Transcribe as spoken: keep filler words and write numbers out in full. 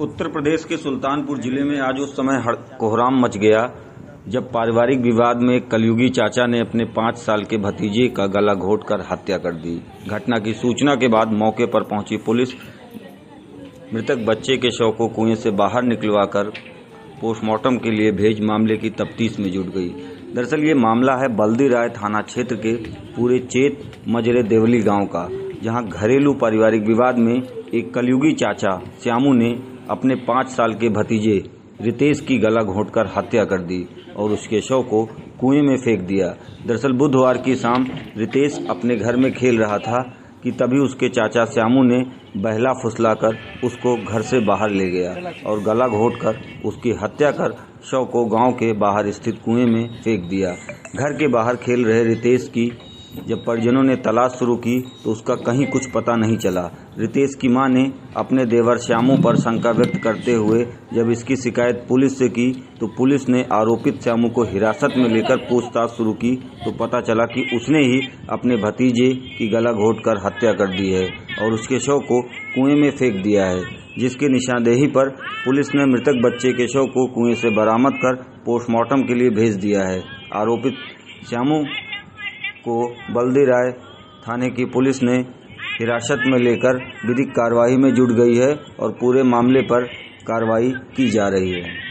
उत्तर प्रदेश के सुल्तानपुर जिले में आज उस समय कोहराम मच गया जब पारिवारिक विवाद में कलयुगी चाचा ने अपने पाँच साल के भतीजे का गला घोंटकर हत्या कर दी। घटना की सूचना के बाद मौके पर पहुंची पुलिस मृतक बच्चे के शव को कुएं से बाहर निकलवाकर पोस्टमार्टम के लिए भेज मामले की तफ्तीश में जुट गई। दरअसल ये मामला है बलदीराय थाना क्षेत्र के पूरे चेत मजरे देवली गाँव का, जहाँ घरेलू पारिवारिक विवाद में एक कलयुगी चाचा श्यामू ने अपने पाँच साल के भतीजे रितेश की गला घोंटकर हत्या कर दी और उसके शव को कुएं में फेंक दिया। दरअसल बुधवार की शाम रितेश अपने घर में खेल रहा था कि तभी उसके चाचा श्यामू ने बहला फुसलाकर उसको घर से बाहर ले गया और गला घोंटकर उसकी हत्या कर शव को गांव के बाहर स्थित कुएं में फेंक दिया। घर के बाहर खेल रहे रितेश की जब परिजनों ने तलाश शुरू की तो उसका कहीं कुछ पता नहीं चला। रितेश की मां ने अपने देवर श्यामू पर शंका व्यक्त करते हुए जब इसकी शिकायत पुलिस से की तो पुलिस ने आरोपित श्यामू को हिरासत में लेकर पूछताछ शुरू की तो पता चला कि उसने ही अपने भतीजे की गला घोंटकर हत्या कर दी है और उसके शव को कुएं में फेंक दिया है, जिसकी निशानदेही पर पुलिस ने मृतक बच्चे के शव को कुएं से बरामद कर पोस्टमार्टम के लिए भेज दिया है। आरोपित श्यामू को बलदीराय थाने की पुलिस ने हिरासत में लेकर विधिक कार्रवाई में जुट गई है और पूरे मामले पर कार्रवाई की जा रही है।